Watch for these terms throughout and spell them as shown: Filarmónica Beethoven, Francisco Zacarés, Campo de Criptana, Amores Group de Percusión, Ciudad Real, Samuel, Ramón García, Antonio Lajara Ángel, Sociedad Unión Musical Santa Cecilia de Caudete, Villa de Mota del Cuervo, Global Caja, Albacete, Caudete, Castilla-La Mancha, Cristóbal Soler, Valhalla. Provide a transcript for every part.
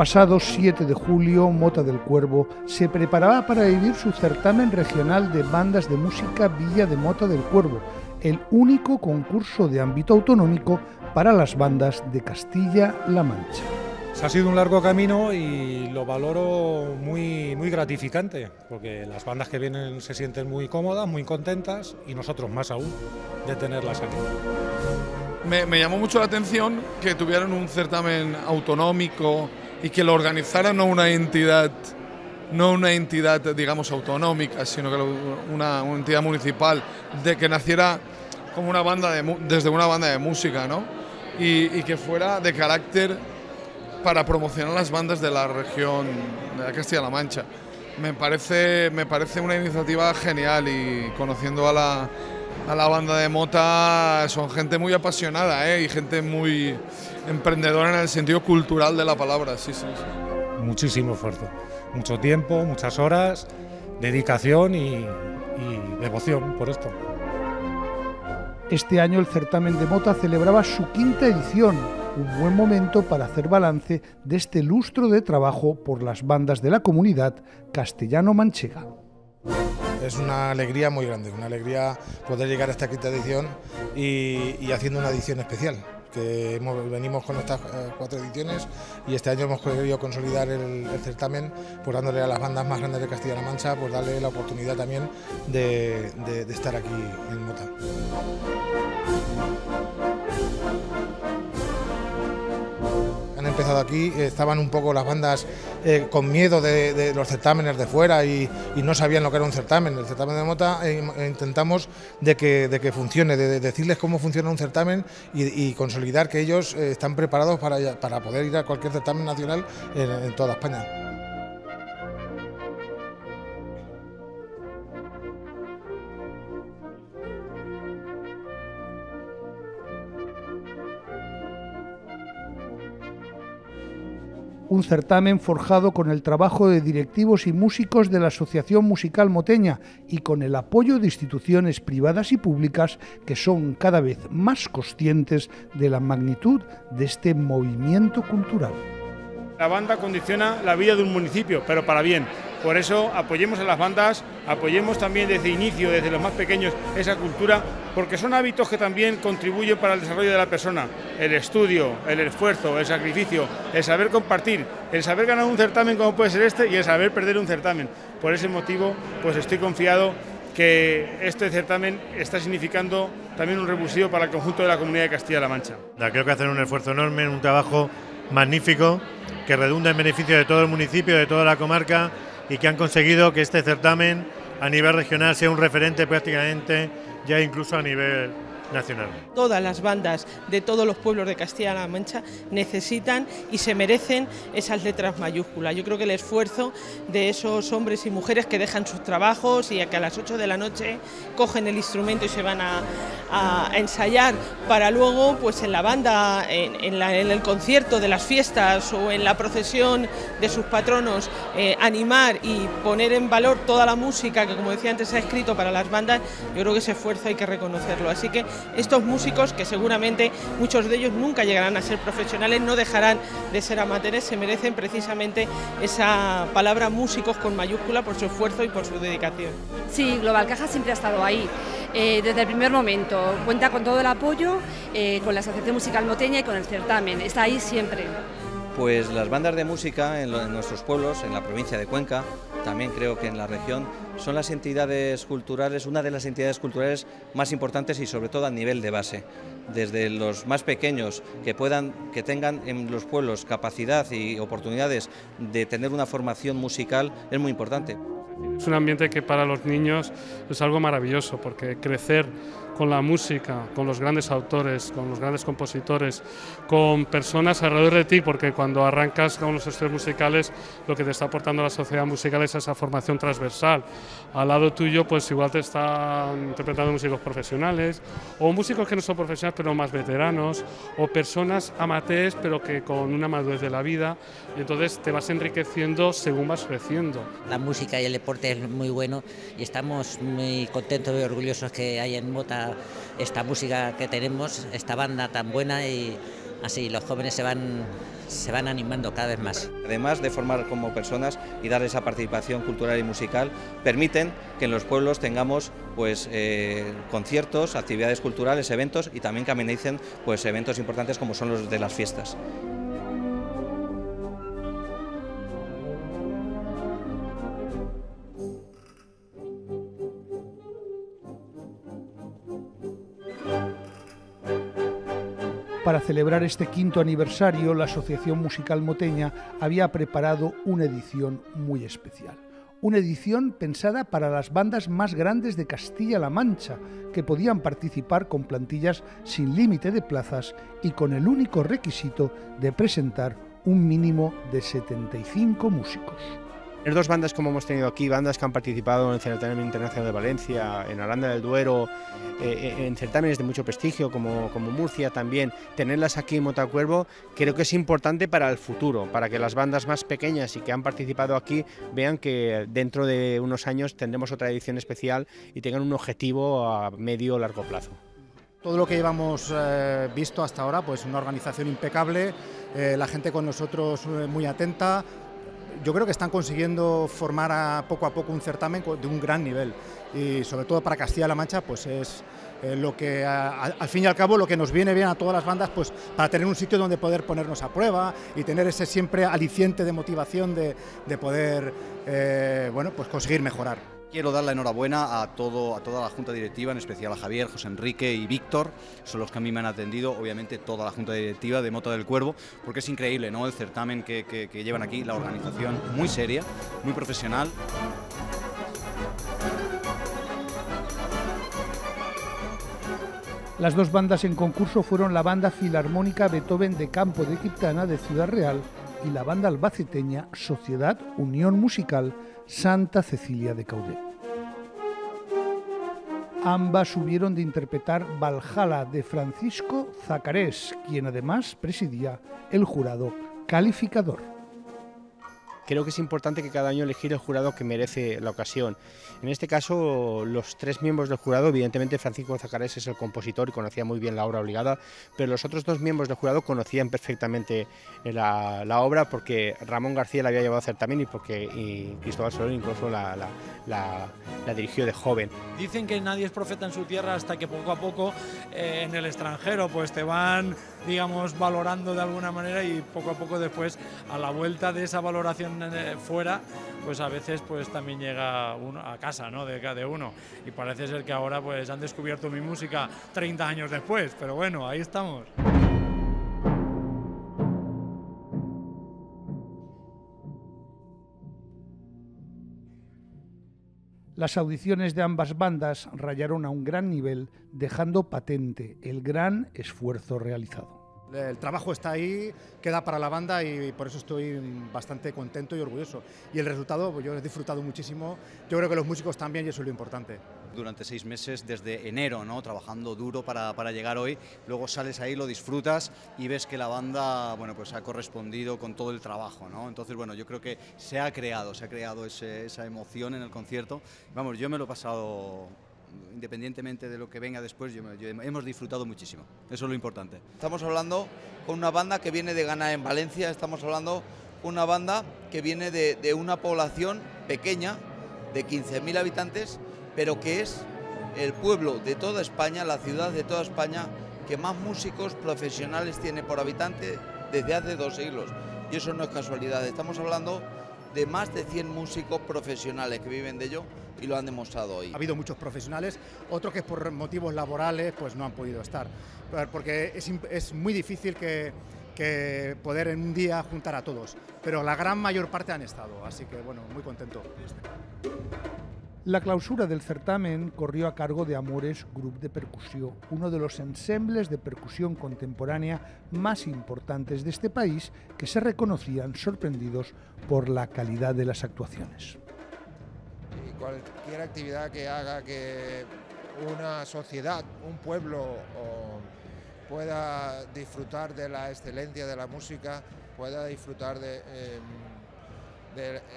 pasado 7 de julio, Mota del Cuervo se preparaba para vivir su certamen regional de bandas de música Villa de Mota del Cuervo, el único concurso de ámbito autonómico para las bandas de Castilla-La Mancha. Ha sido un largo camino y lo valoro muy gratificante, porque las bandas que vienen se sienten muy cómodas, muy contentas, y nosotros más aún de tenerlas aquí. Me llamó mucho la atención que tuvieran un certamen autonómico y que lo organizara no una entidad digamos autonómica, sino que una entidad municipal, de que naciera como una banda desde una banda de música, ¿no? Y que fuera de carácter para promocionar las bandas de la región de la Castilla-La Mancha. Me parece una iniciativa genial, y conociendo a la banda de Mota, son gente muy apasionada, y gente muy emprendedora en el sentido cultural de la palabra. Sí. Muchísimo esfuerzo, mucho tiempo, muchas horas, dedicación y devoción por esto. Este año el certamen de Mota celebraba su quinta edición. Un buen momento para hacer balance de este lustro de trabajo por las bandas de la comunidad castellano-manchega. Es una alegría muy grande, una alegría poder llegar a esta quinta edición y haciendo una edición especial, que venimos con estas 4 ediciones y este año hemos querido consolidar el certamen, pues dándole a las bandas más grandes de Castilla-La Mancha, pues darle la oportunidad también de estar aquí en Mota. Han empezado aquí, estaban un poco las bandas con miedo de los certámenes de fuera y no sabían lo que era un certamen. El certamen de Mota intentamos de que funcione, de decirles cómo funciona un certamen y consolidar que ellos están preparados para poder ir a cualquier certamen nacional en toda España. Un certamen forjado con el trabajo de directivos y músicos de la Asociación Musical Moteña y con el apoyo de instituciones privadas y públicas que son cada vez más conscientes de la magnitud de este movimiento cultural. La banda condiciona la vida de un municipio, pero para bien. Por eso apoyemos a las bandas, apoyemos también desde inicio, desde los más pequeños, esa cultura, porque son hábitos que también contribuyen para el desarrollo de la persona. El estudio, el esfuerzo, el sacrificio, el saber compartir, el saber ganar un certamen como puede ser este y el saber perder un certamen. Por ese motivo, pues estoy confiado que este certamen está significando también un revulsivo para el conjunto de la comunidad de Castilla-La Mancha. Creo que hacen un esfuerzo enorme, un trabajo magnífico, que redunda en beneficio de todo el municipio, de toda la comarca, y que han conseguido que este certamen a nivel regional sea un referente prácticamente ya incluso a nivel nacional. Todas las bandas de todos los pueblos de Castilla-La Mancha necesitan y se merecen esas letras mayúsculas. Yo creo que el esfuerzo de esos hombres y mujeres que dejan sus trabajos y que a las 8 de la noche cogen el instrumento y se van a ensayar para luego, pues en la banda, en el concierto de las fiestas o en la procesión de sus patronos, animar y poner en valor toda la música que, como decía antes, se ha escrito para las bandas. Yo creo que ese esfuerzo hay que reconocerlo. Así que estos músicos, que seguramente muchos de ellos nunca llegarán a ser profesionales, no dejarán de ser amateurs, se merecen precisamente esa palabra músicos con mayúscula por su esfuerzo y por su dedicación. Sí, Global Caja siempre ha estado ahí, desde el primer momento, cuenta con todo el apoyo, con la Asociación Musical Moteña y con el certamen, está ahí siempre. Pues las bandas de música en nuestros pueblos, en la provincia de Cuenca, también creo que en la región, son las entidades culturales, una de las entidades culturales más importantes y sobre todo a nivel de base. Desde los más pequeños que tengan en los pueblos capacidad y oportunidades de tener una formación musical es muy importante. Es un ambiente que para los niños es algo maravilloso, porque crecer con la música, con los grandes autores, con los grandes compositores, con personas alrededor de ti, porque cuando arrancas con los estudios musicales, lo que te está aportando la sociedad musical es esa formación transversal. Al lado tuyo, pues igual te están interpretando músicos profesionales, o músicos que no son profesionales, pero más veteranos, o personas amateurs, pero que con una madurez de la vida, y entonces te vas enriqueciendo según vas creciendo. La música y el deporte es muy bueno, y estamos muy contentos y orgullosos que hay en Mota esta música que tenemos, esta banda tan buena, y así los jóvenes se van animando cada vez más. Además de formar como personas y dar esa participación cultural y musical, permiten que en los pueblos tengamos pues, conciertos, actividades culturales, eventos y también que amenicen pues, eventos importantes como son los de las fiestas. Para celebrar este quinto aniversario, la Asociación Musical Moteña había preparado una edición muy especial. Una edición pensada para las bandas más grandes de Castilla-La Mancha, que podían participar con plantillas sin límite de plazas y con el único requisito de presentar un mínimo de 75 músicos. Las dos bandas como hemos tenido aquí, bandas que han participado en el certamen internacional de Valencia, en Aranda del Duero, en certámenes de mucho prestigio como Murcia también, tenerlas aquí en Mota del Cuervo creo que es importante para el futuro, para que las bandas más pequeñas y que han participado aquí vean que dentro de unos años tendremos otra edición especial y tengan un objetivo a medio o largo plazo. Todo lo que llevamos visto hasta ahora, pues una organización impecable, la gente con nosotros muy atenta. Yo creo que están consiguiendo formar a poco un certamen de un gran nivel y sobre todo para Castilla-La Mancha pues es lo que al fin y al cabo lo que nos viene bien a todas las bandas pues para tener un sitio donde poder ponernos a prueba y tener ese siempre aliciente de motivación de poder bueno, pues conseguir mejorar. Quiero dar la enhorabuena a toda la Junta Directiva, en especial a Javier, José Enrique y Víctor, son los que a mí me han atendido, obviamente toda la Junta Directiva de Mota del Cuervo, porque es increíble, ¿no?, el certamen que llevan aquí, la organización muy seria, muy profesional. Las dos bandas en concurso fueron la banda Filarmónica Beethoven de Campo de Criptana de Ciudad Real y la banda albaceteña Sociedad Unión Musical Santa Cecilia de Caudete. Ambas hubieron de interpretar Valhalla de Francisco Zacarés, quien además presidía el jurado calificador. Creo que es importante que cada año elegir el jurado que merece la ocasión. En este caso, los tres miembros del jurado, evidentemente Francisco Zacarés es el compositor y conocía muy bien la obra obligada, pero los otros dos miembros del jurado conocían perfectamente la obra porque Ramón García la había llevado a hacer también y porque Cristóbal Soler incluso la dirigió de joven. Dicen que nadie es profeta en su tierra hasta que poco a poco en el extranjero pues te van, digamos, valorando de alguna manera y poco a poco después, a la vuelta de esa valoración fuera, pues a veces pues también llega uno a casa, ¿no?, de uno, y parece ser que ahora pues han descubierto mi música 30 años después, pero bueno, ahí estamos. Las audiciones de ambas bandas rayaron a un gran nivel, dejando patente el gran esfuerzo realizado. El trabajo está ahí, queda para la banda y por eso estoy bastante contento y orgulloso. Y el resultado, pues yo he disfrutado muchísimo, yo creo que los músicos también y eso es lo importante. Durante 6 meses, desde enero, ¿no?, trabajando duro para llegar hoy, luego sales ahí, lo disfrutas y ves que la banda, bueno, pues ha correspondido con todo el trabajo, ¿no? Entonces, bueno, yo creo que se ha creado esa emoción en el concierto. Vamos, yo me lo he pasado, independientemente de lo que venga después, hemos disfrutado muchísimo, eso es lo importante. Estamos hablando con una banda que viene de Ghana en Valencia, estamos hablando con una banda que viene de una población pequeña, de 15.000 habitantes, pero que es el pueblo de toda España, la ciudad de toda España, que más músicos profesionales tiene por habitante desde hace 2 siglos, y eso no es casualidad, estamos hablando de más de 100 músicos profesionales que viven de ello y lo han demostrado hoy. Ha habido muchos profesionales, otros que por motivos laborales pues no han podido estar, porque es muy difícil que poder en un día juntar a todos, pero la gran mayor parte han estado, así que bueno, muy contento. La clausura del certamen corrió a cargo de Amores Group de Percusión, uno de los ensembles de percusión contemporánea más importantes de este país, que se reconocían sorprendidos por la calidad de las actuaciones. Y cualquier actividad que haga que una sociedad, un pueblo pueda disfrutar de la excelencia de la música, pueda disfrutar de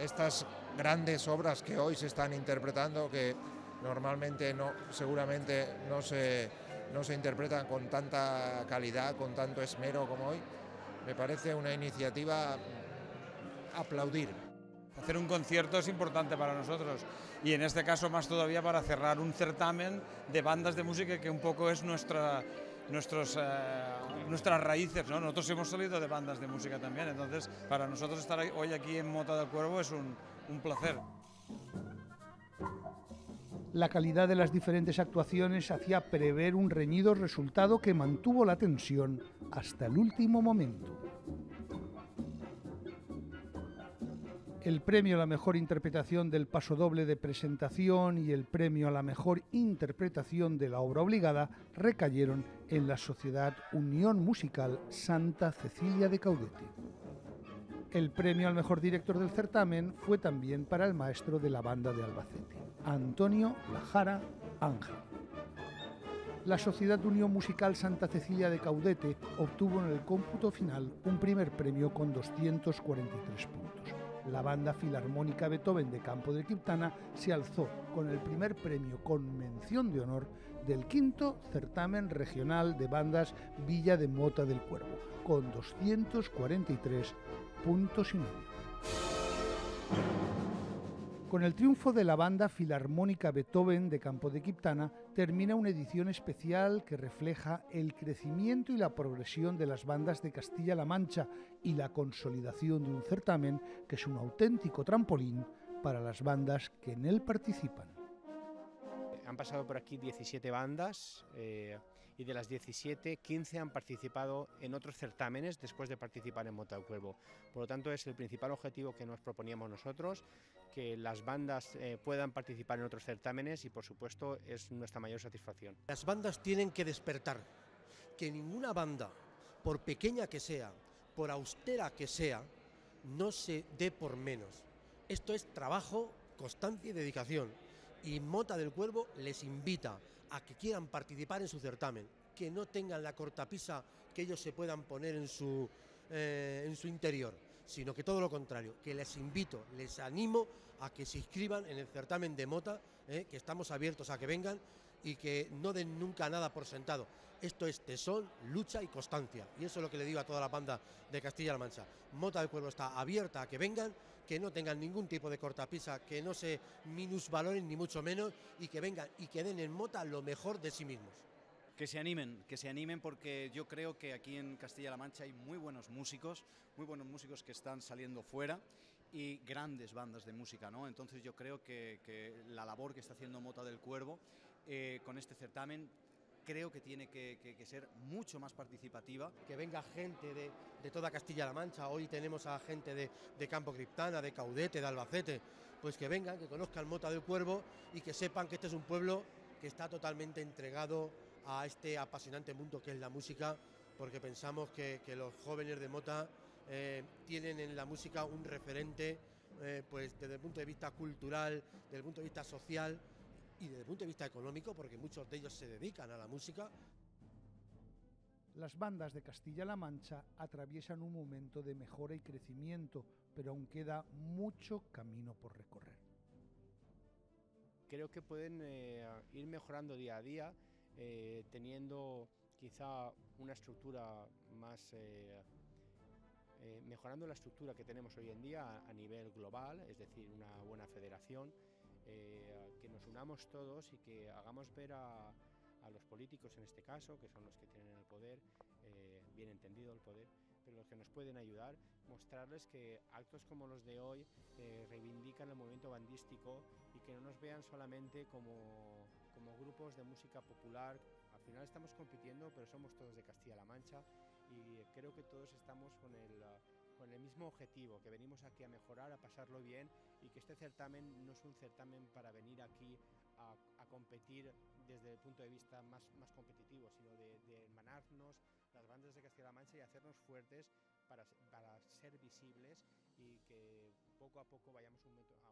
estas grandes obras que hoy se están interpretando, que normalmente no, seguramente no se no se interpretan con tanta calidad, con tanto esmero como hoy. Me parece una iniciativa a aplaudir. Hacer un concierto es importante para nosotros y en este caso más todavía para cerrar un certamen de bandas de música que un poco es nuestras raíces, ¿no? Nosotros hemos salido de bandas de música también, entonces para nosotros estar hoy aquí en Mota del Cuervo es un placer. La calidad de las diferentes actuaciones hacía prever un reñido resultado que mantuvo la tensión hasta el último momento. El premio a la mejor interpretación del paso doble de presentación y el premio a la mejor interpretación de la obra obligada recayeron en la Sociedad Unión Musical Santa Cecilia de Caudete. El premio al mejor director del certamen fue también para el maestro de la banda de Albacete, Antonio Lajara Ángel. La Sociedad Unión Musical Santa Cecilia de Caudete obtuvo en el cómputo final un primer premio con 243 puntos. La banda Filarmónica Beethoven de Campo de Criptana se alzó con el primer premio con mención de honor del quinto certamen regional de bandas Villa de Mota del Cuervo, con 243 puntos y medio. Con el triunfo de la banda Filarmónica Beethoven de Campo de Criptana termina una edición especial que refleja el crecimiento y la progresión de las bandas de Castilla-La Mancha y la consolidación de un certamen que es un auténtico trampolín para las bandas que en él participan. Han pasado por aquí 17 bandas y de las 17, 15 han participado en otros certámenes después de participar en Mota del Cuervo. Por lo tanto, es el principal objetivo que nos proponíamos nosotros, que las bandas puedan participar en otros certámenes y, por supuesto, es nuestra mayor satisfacción. Las bandas tienen que despertar, que ninguna banda, por pequeña que sea, por austera que sea, no se dé por menos. Esto es trabajo, constancia y dedicación. Y Mota del Cuervo les invita a que quieran participar en su certamen, que no tengan la cortapisa que ellos se puedan poner en su interior, sino que todo lo contrario, que les invito, les animo a que se inscriban en el certamen de Mota, que estamos abiertos a que vengan y que no den nunca nada por sentado. Esto es tesón, lucha y constancia, y eso es lo que le digo a toda la banda de Castilla-La Mancha. Mota del Cuervo está abierta a que vengan, que no tengan ningún tipo de cortapisa, que no se minusvaloren ni mucho menos, y que vengan y que den en Mota lo mejor de sí mismos. Que se animen porque yo creo que aquí en Castilla-La Mancha hay muy buenos músicos que están saliendo fuera y grandes bandas de música, ¿no? Entonces yo creo que la labor que está haciendo Mota del Cuervo con este certamen creo que tiene que ser mucho más participativa. Que venga gente de toda Castilla-La Mancha, hoy tenemos a gente de Campo Criptana, de Caudete, de Albacete, pues que vengan, que conozcan Mota del Cuervo y que sepan que este es un pueblo que está totalmente entregado a este apasionante mundo que es la música, porque pensamos que los jóvenes de Mota tienen en la música un referente pues desde el punto de vista cultural, desde el punto de vista social y desde el punto de vista económico, porque muchos de ellos se dedican a la música. Las bandas de Castilla-La Mancha atraviesan un momento de mejora y crecimiento, pero aún queda mucho camino por recorrer. Creo que pueden ir mejorando día a día, teniendo quizá una estructura más... mejorando la estructura que tenemos hoy en día a nivel global, es decir, una buena federación, que nos unamos todos y que hagamos ver a los políticos en este caso, que son los que tienen el poder, bien entendido el poder, pero los que nos pueden ayudar, mostrarles que actos como los de hoy reivindican el movimiento bandístico y que no nos vean solamente como grupos de música popular. Al final estamos compitiendo, pero somos todos de Castilla-La Mancha y creo que todos estamos con el mismo objetivo, que venimos aquí a mejorar, a pasarlo bien y que este certamen no es un certamen para venir aquí a competir desde el punto de vista más competitivo, sino de hermanarnos las bandas de Castilla-La Mancha y hacernos fuertes para ser visibles y que poco a poco vayamos un metro.